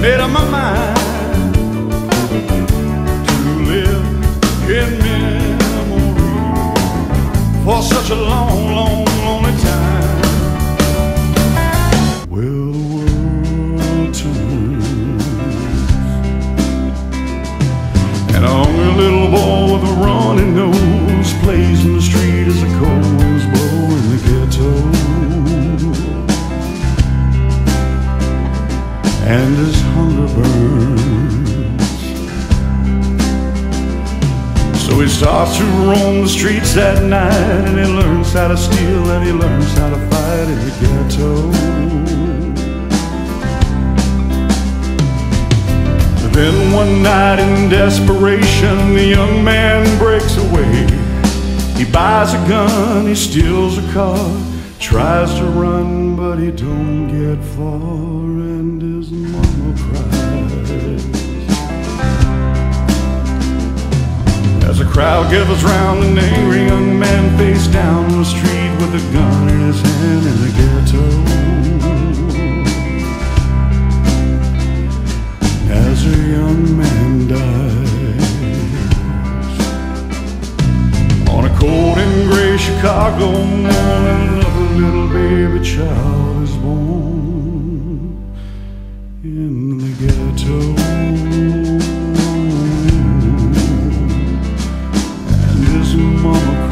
made up my mind to live in memory for such a long, long, lonely time. Well, the world turns, and a hungry little boy with a runny nose plays in the street as the cold's blow in the ghetto, and his hunger burns. So he starts to roam the streets at night, and he learns how to steal, and he learns how to fight in the ghetto. Then one night in desperation, the young man breaks away. He buys a gun, he steals a car, tries to run, but he don't get far, and his mama cries. As the crowd gathers round, an angry young man face down the street with a gun in his hand in the ghetto. As a young man dies on a cold and gray Chicago morning, another little baby child is born in the ghetto. And his mama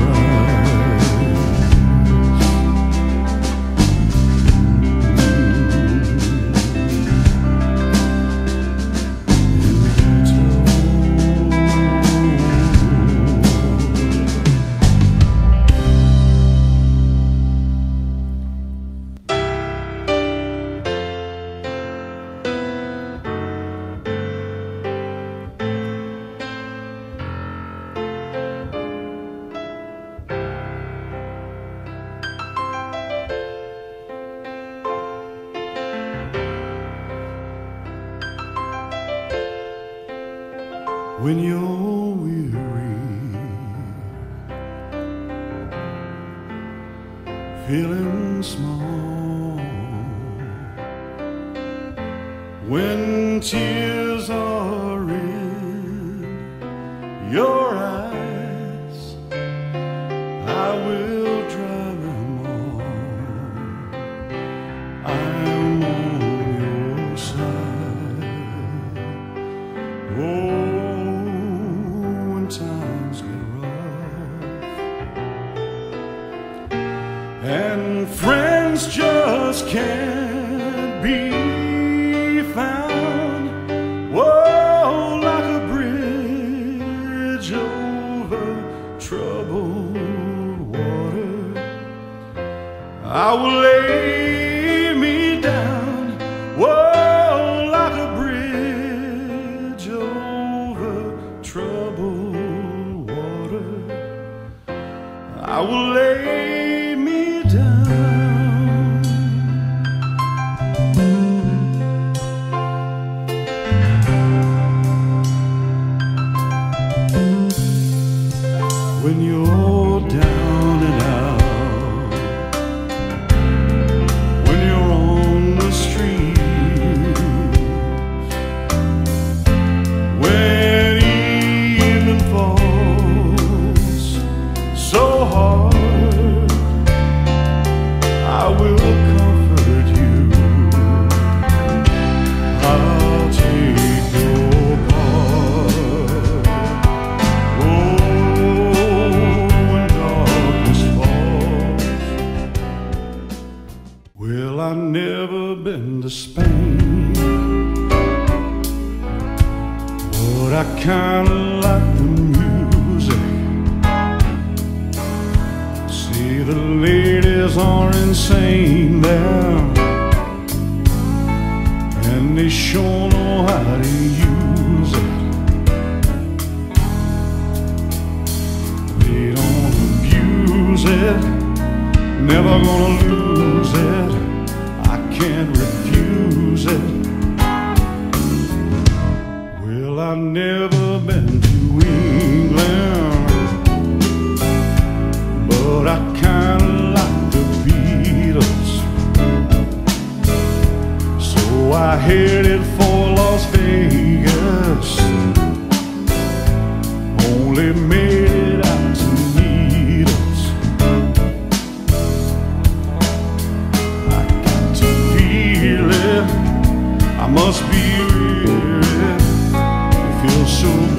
I headed for love.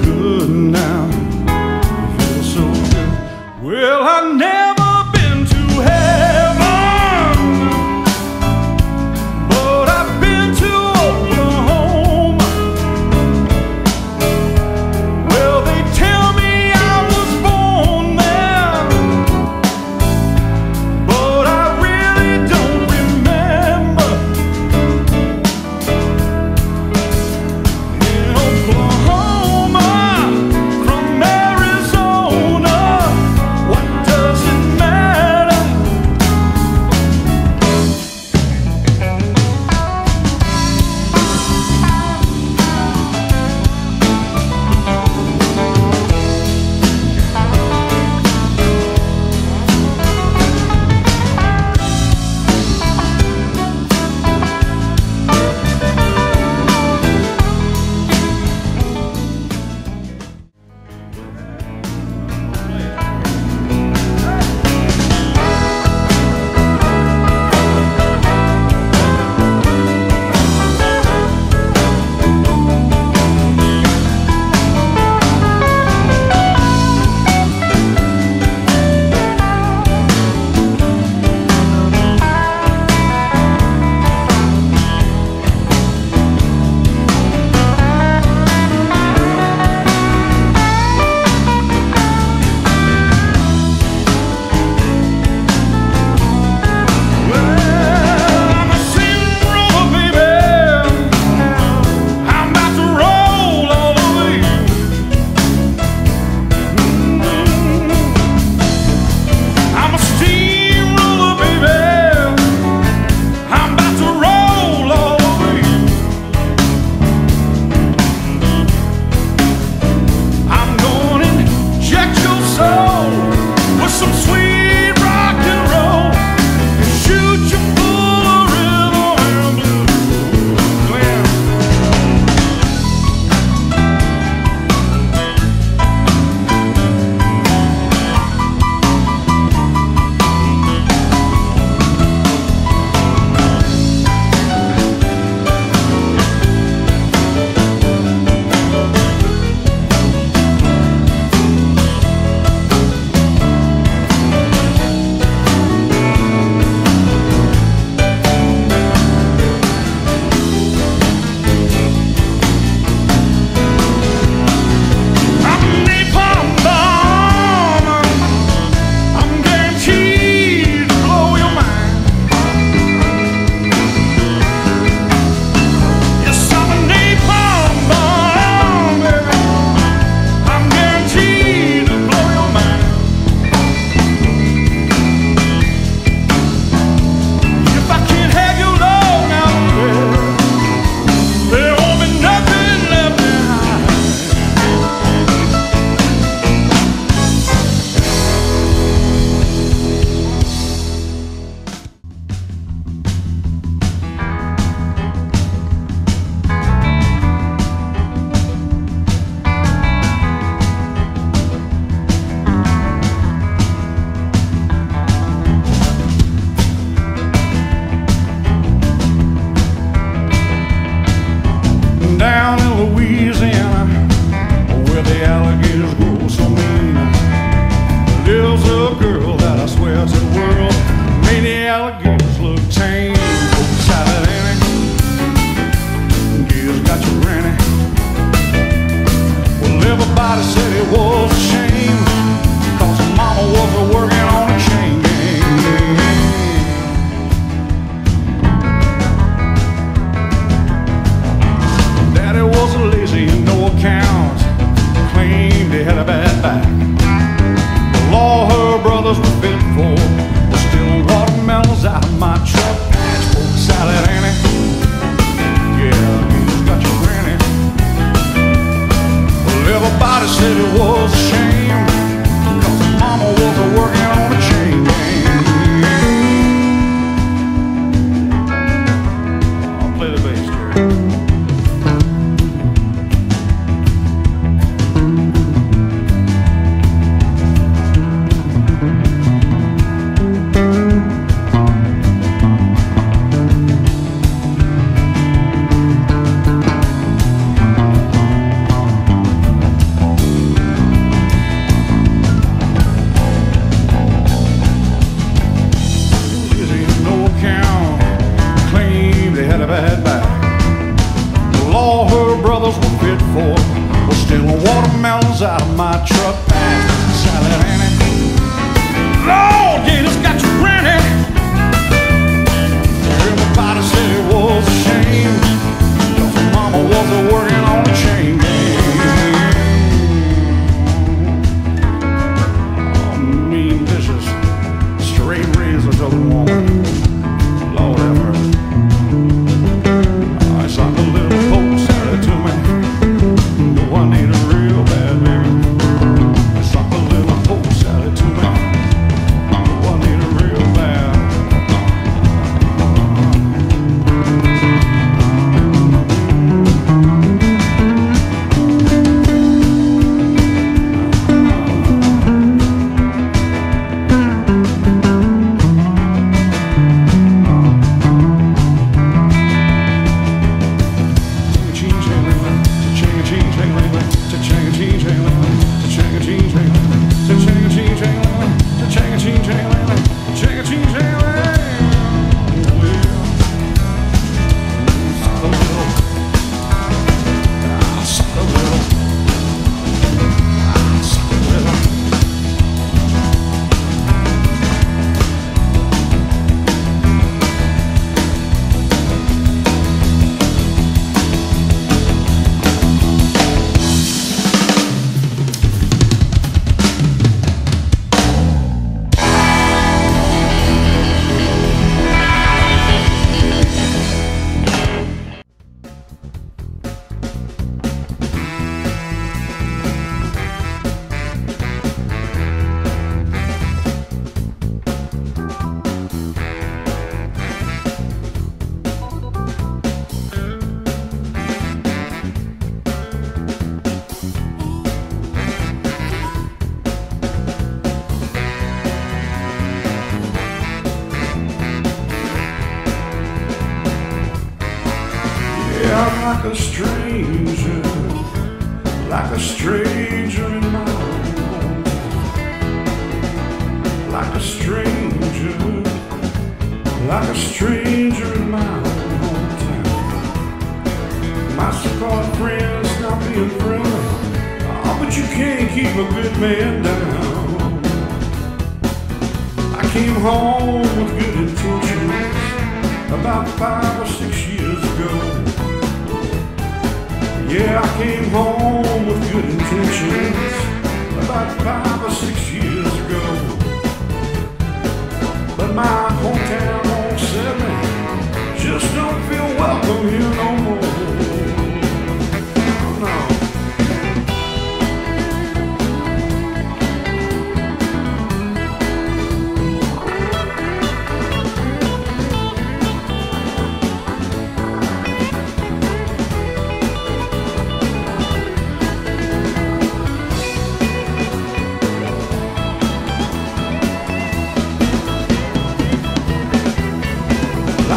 good now. I feel so good. Well, I never comes out of my truck back. Silent Annie, Lord, you just got you grinning. Everybody said it was a shame, 'cause her mama wasn't working on the chain gang. Oh, mean, vicious, straight razors of the woman. Lord have mercy. I saw the little folks said it to me. No, I need a real bad baby.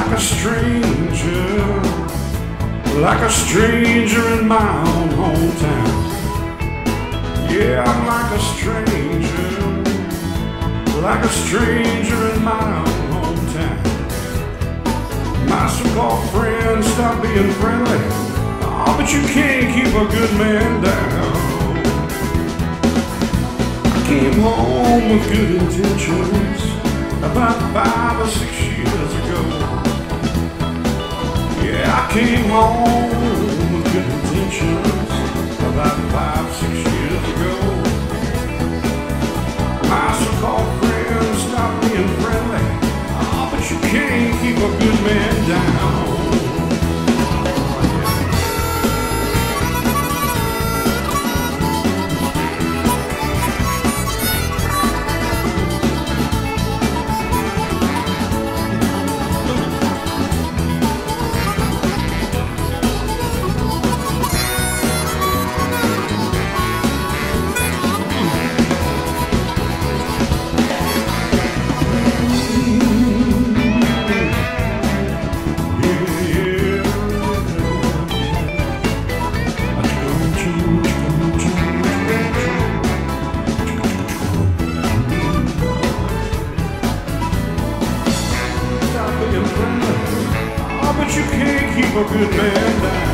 Like a stranger in my own hometown. Yeah, I'm like a stranger, like a stranger in my own hometown. My so-called friends stop being friendly. Oh, but you can't keep a good man down. I came home with good intentions about 5 or 6 years ago. Yeah, I came home with good intentions about 5 or 6 years ago. My so-called friends stopped being friendly. Oh, but you can't keep a good man down. Good man down.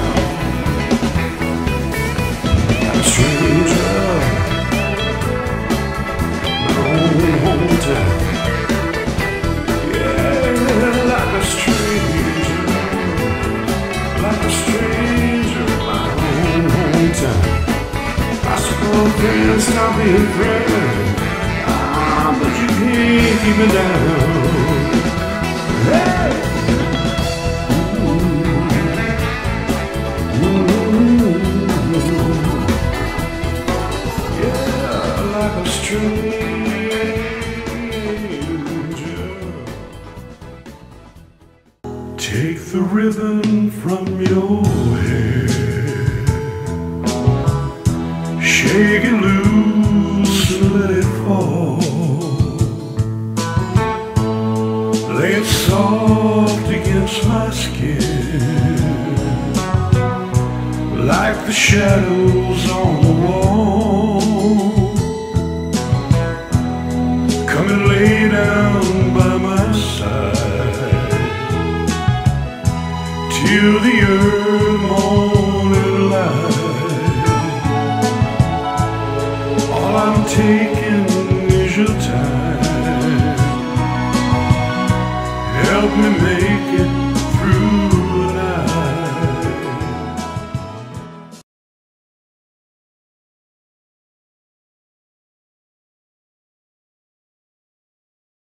I'm a stranger. can't stop your friend. But you can't keep me down. Hey! Take the ribbon from your hair, shake it loose and let it fall. Lay it soft against my skin, like the shadows on the wall. Come and lay down by my side till the early morning light. All I'm taking is your time. Help me make